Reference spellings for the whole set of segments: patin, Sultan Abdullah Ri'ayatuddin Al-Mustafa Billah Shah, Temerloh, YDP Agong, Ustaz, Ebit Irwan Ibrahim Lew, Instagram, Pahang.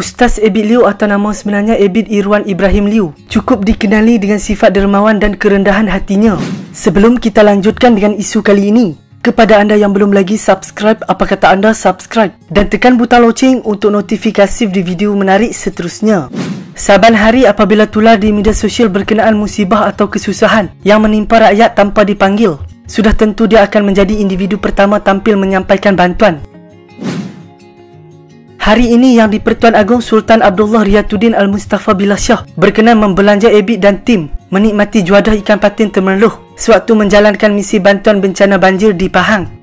Ustaz Ebit Lew atau nama sebenarnya Ebit Irwan Ibrahim Lew cukup dikenali dengan sifat dermawan dan kerendahan hatinya. Sebelum kita lanjutkan dengan isu kali ini, kepada anda yang belum lagi subscribe, apa kata anda subscribe dan tekan butang loceng untuk notifikasi di video menarik seterusnya. Saban hari apabila tular di media sosial berkenaan musibah atau kesusahan yang menimpa rakyat tanpa dipanggil, sudah tentu dia akan menjadi individu pertama tampil menyampaikan bantuan. Hari ini yang di-Pertuan Agong Sultan Abdullah Ri'ayatuddin Al-Mustafa Billah Shah berkenan membelanja Ebit dan tim menikmati juadah ikan patin Temerloh sewaktu menjalankan misi bantuan bencana banjir di Pahang.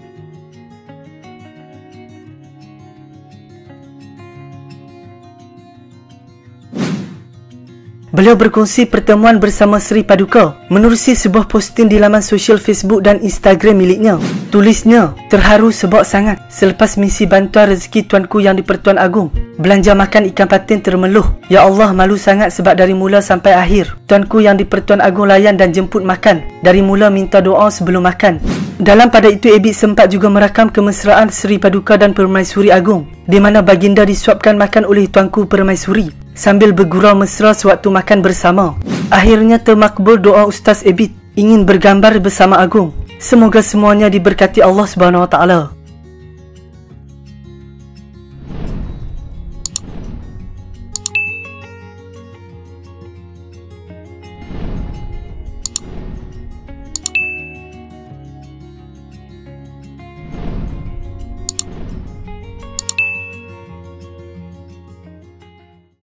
Beliau berkongsi pertemuan bersama Sri Paduka menerusi sebuah posting di laman sosial Facebook dan Instagram miliknya. Tulisnya, terharu sebab sangat selepas misi bantuan rezeki tuanku yang di-Pertuan Agong. Belanja makan ikan patin Temerloh. Ya Allah, malu sangat sebab dari mula sampai akhir, tuanku yang di-Pertuan Agong layan dan jemput makan. Dari mula minta doa sebelum makan. Dalam pada itu, Ebit sempat juga merakam kemesraan Sri Paduka dan Permaisuri Agong, di mana baginda disuapkan makan oleh tuanku Permaisuri sambil bergurau mesra sewaktu makan bersama. Akhirnya termakbul doa Ustaz Ebit ingin bergambar bersama Agong. Semoga semuanya diberkati Allah Subhanahu Wa Taala.